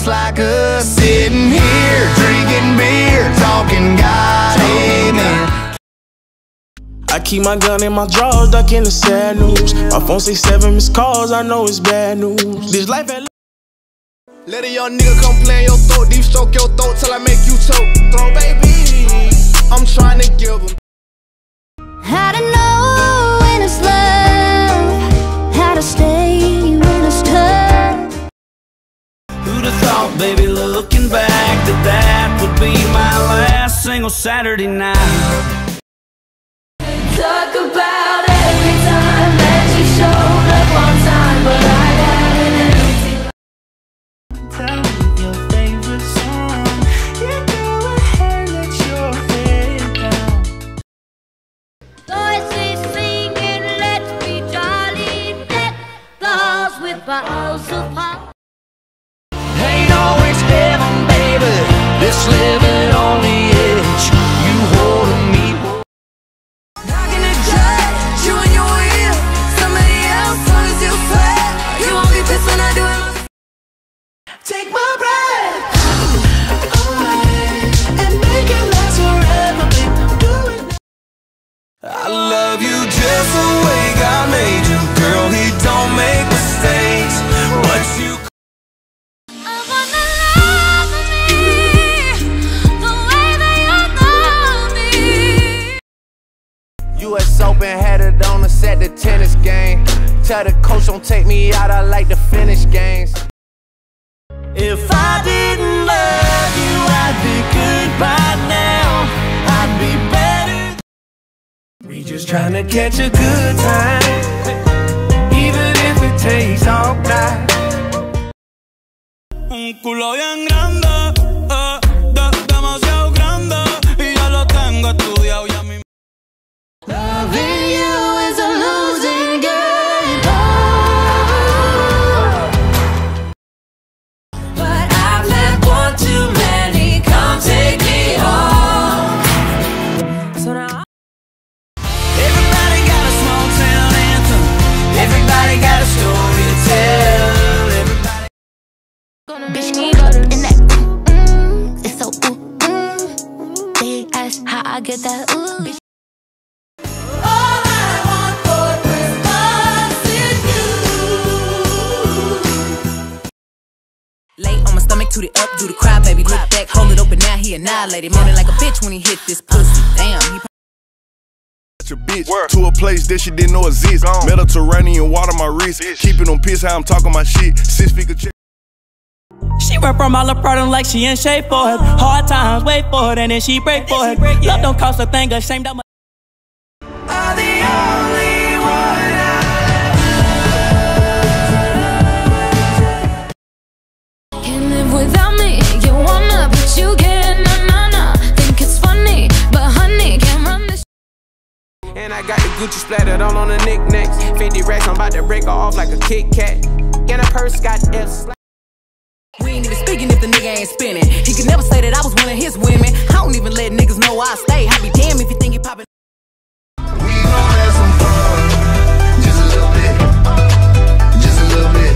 folks like us, sitting here drinking beer, talking God, amen. I keep my gun in my drawers, ducking the sad news. My phone say 7 missed calls, I know it's bad news. This life at let a young nigga come play in your throat, deep stroke your throat till I make you choke. Throw baby, I'm trying to give them. How to know when it's love, how to stay when it's tough. Who'd have thought, baby, looking back, that that would be my last single Saturday night. Talk about every time that you showed up on time, but I had an empty life. Tell me your favorite song, you go ahead, let your head down. Voices singing, let's be jolly, let balls with balls of pop. Ain't always heaven, baby, this living on the edge, you holding me. Take my breath away and make it last forever, babe. Do it. I love you just the way God made you, girl. He don't make mistakes. But you, I wanna love me the way that you love me. U.S. Open had it on us at the tennis game. Tell the coach don't take me out. I like to finish games. If I didn't love you, I'd be good by now. I'd be better. We just tryna catch a good time, even if it takes all night. Un culo bien grande, demasiado grande, y ya lo tengo estudiado y a mí. Loving you is a losing game. Bitch, keep up in that it's so they ask how I get that bitch. All I want for Christmas is you. Lay on my stomach, toot it up, do the cry, baby. Look back, hold it open, now he annihilated. Moaning like a bitch when he hit this pussy, damn, he your bitch. To a place that she didn't know exists. Mediterranean water my wrist, bitch. Keeping on piss, how I'm talking my shit. 6 figure check. She rap from all her problem like she in shape for it. Hard times, wait for it, and then she break for it. Love don't cost a thing, ashamed of my. I'm the only one I love. Can't live without me, you wanna, but you get na-na-na. Think it's funny, but honey, can't run this. And I got the Gucci splattered all on the knickknacks. 50 racks, I'm about to break her off like a Kit Kat. And a purse got F's. We ain't even speaking if the nigga ain't spinning. He could never say that I was one of his women. I don't even let niggas know I stay. I be damn if you think he poppin'. We gon' have some fun. Just a little bit. Just a little bit.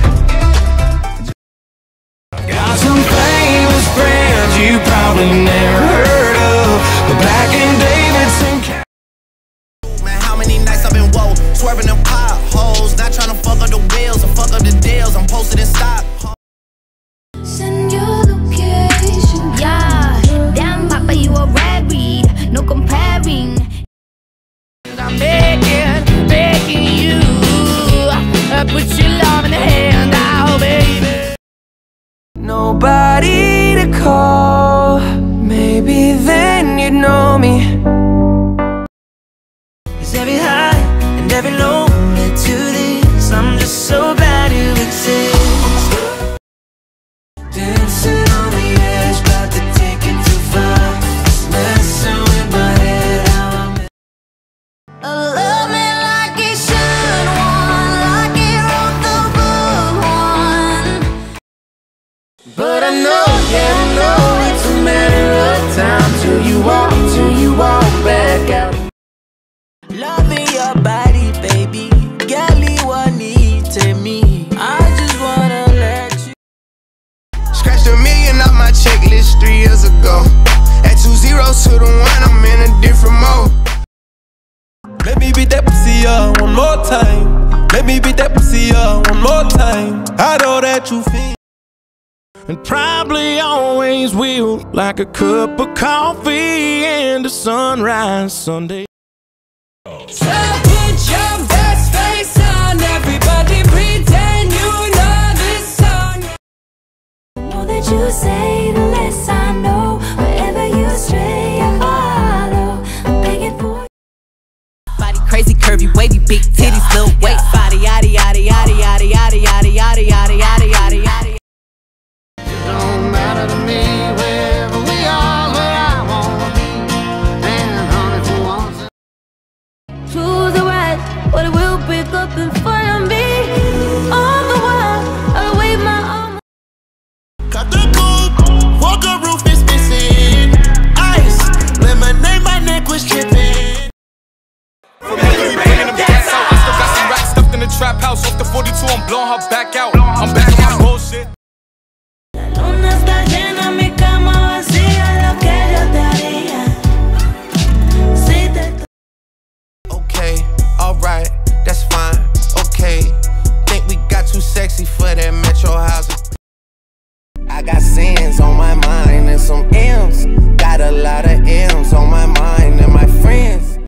Got some famous friends you probably never heard of. But back in Davidson County. Man, how many nights I've been woke, swerving them potholes, not tryna fuck up the wheels or fuck up the deals. I'm posted and stopped. Send your location. Yeah, damn papa, you are worried. No comparing. I'm begging, begging you. I put your love in the hand now, baby. Nobody to call. Maybe then you'd know me. Cause every high and every low led to this. I'm just so bad you exist. up my checklist 3 years ago. At 2 zeros to the one, I'm in a different mode. Let me beat that pussy up one more time. Let me beat that pussy up one more time. I know that you feel, and probably always will, like a cup of coffee and a sunrise Sunday. Oh. So put your best face on, everybody pretend you know this song. I know that you say the less I know, wherever you stray I follow, I'm begging for you. Body crazy, curvy, wavy, big titties, little weight, body, yaddy, yaddy, yaddy, yaddy, yaddy, yaddy, yaddy, yaddy, yaddy, yaddy, yaddy. And follow me all the while, I wave my arm. Cut the coupe, walker roof is missing. Ice, lemonade, my neck was tripping. From Hillary Payton, I'm getting south. I still got some racks stuffed in the trap house. Off the 42, I'm blowing her back out. I'm back on my bullshit. Okay, alright, that's fine. Think we got too sexy for that metro housing. I got sins on my mind and some M's. Got a lot of M's on my mind and my friends.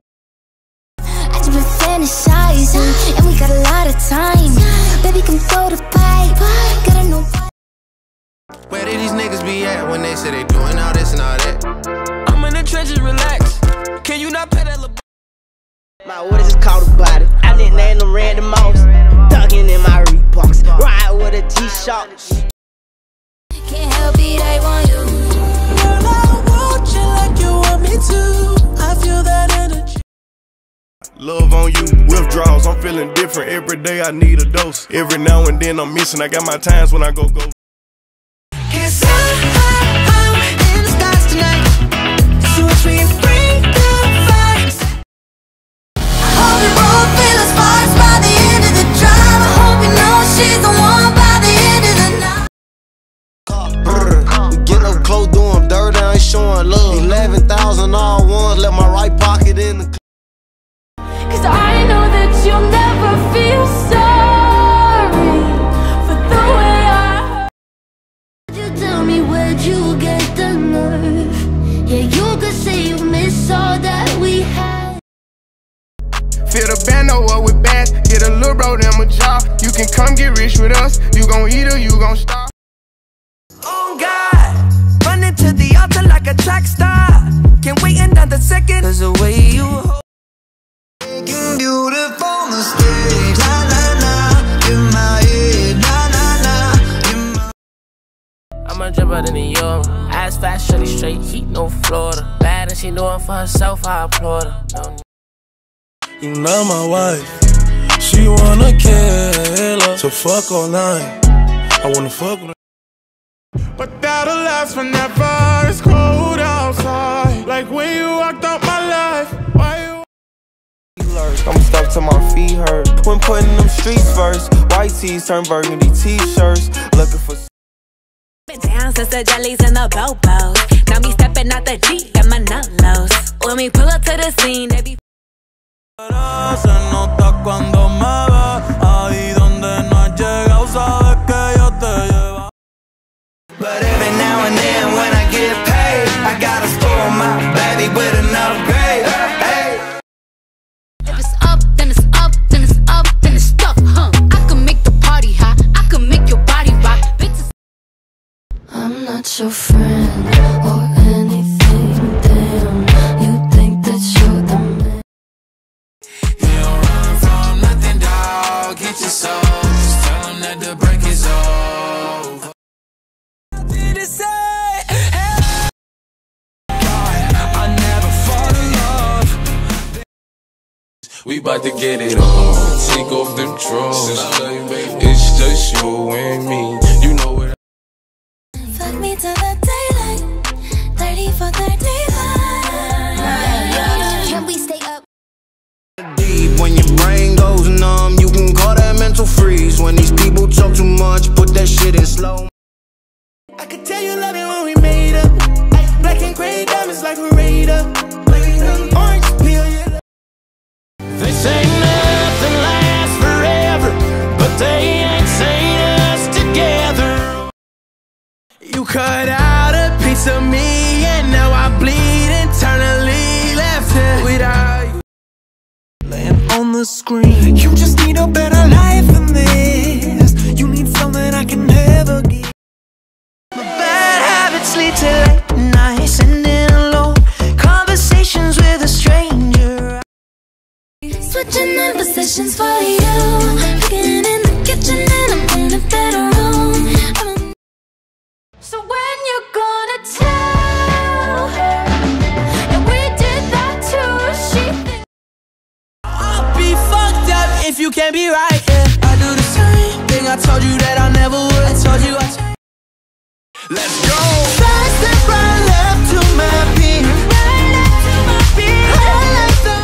I just been fantasizing, and we got a lot of time. Baby, come throw the pipe. Gotta know where did these niggas be at when they say they doing all this and all that? I'm in the trenches, relax. Can you not pedal a? My orders is called a body. I didn't name them random offs. Thuggin' in my Reeboks. Ride with a G-Shock. Can't help it, I want you. Girl, I want you like you want me to. I feel that energy. Love on you, withdrawals, I'm feeling different. Every day I need a dose. Every now and then I'm missing. I got my times when I go. Showing love, 11,000 all ones, left my right pocket in the club. Cause I know that you'll never feel sorry for the way I hurt. You tell me where'd you get the nerve? Yeah, you could say you miss all that we had. Fill the bando up with bass, get a little bro them a job. You can come get rich with us, you gon' eat or you gon' starve. Oh God! To the altar like a track star. Can't wait another second. There's a way you hold. Making beautiful mistakes. La la la. You're my head. La la la. You're my. I'ma jump out in New York. Eyes fast, shorty straight. Heat no Florida. Bad and she know it for herself. I applaud her. You know my wife. She wanna kill her. So fuck all night. I wanna fuck with her. But that'll last whenever it's cold outside. Like when you walked out my life, why you lurk? I'm stuck till my feet hurt. When putting them streets first, white tees turn burgundy t-shirts. Looking for been down since the jellies and the bobos. Now me stepping out the Jeep, got my nut lows. When we pull up to the scene, they be but every now and then when I get paid, I gotta spoil my baby with another grade. Hey. If it's up, then it's up, then it's up, then it's stuck, huh? I can make the party hot, I can make your body rock. Bitches, I'm not your friend or anything, damn. You think that you're the man. You don't run from nothing, dog. Get your soul. Just tell them that the break is over. We bout to get it on, take off them drawers. It's just you and me, you know what I. Fuck me till the daylight, 30 for 35. Can we stay up? Deep, when your brain goes numb, you can call that mental freeze. When these people talk too much, put that shit in slow. I could tell you love me when Red diamonds like a raider. Orange peel. They say nothing lasts forever, but they ain't seen us together. You cut out a piece of me, and now I bleed internally. Left here without you. Laying on the screen. You just need a better life than this. You need something I can never give. My bad habits lead to late nights and switching in positions for you. Cooking in the kitchen and I'm in a better room. So when you gonna tell her that we did that too? She thinks I'll be fucked up if you can't be right. Yeah, I do the same thing. I told you that I never would. I told you I changed. Let's go. Fast and right left to my beat. Right left to my beat. Right left to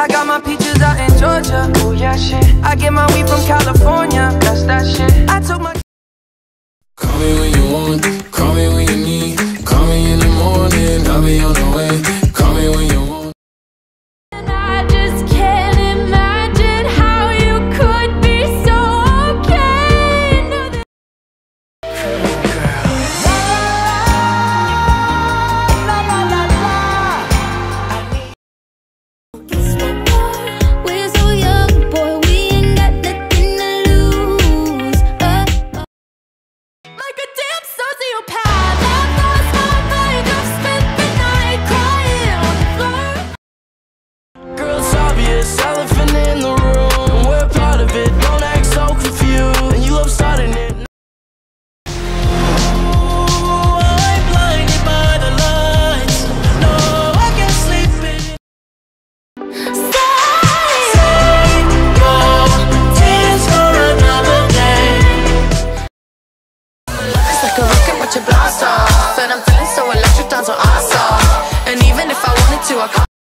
I got my peaches out in Georgia, oh yeah shit. I get my weed from California, that's that shit. I took my call me when you want, call me when you need, call me in the morning, I'll be on the way, call me when you want. And I just can't imagine how you could be so okay. No, elephant in the room, we're part of it, don't act so confused, and you love starting it. Ooh, I'm blinded by the lights, no, I can't sleep in it. Say no, tears for another day. It's like a rocket with your blast off, and I'm feeling so electric, down so awesome, and even if I wanted to, I can't.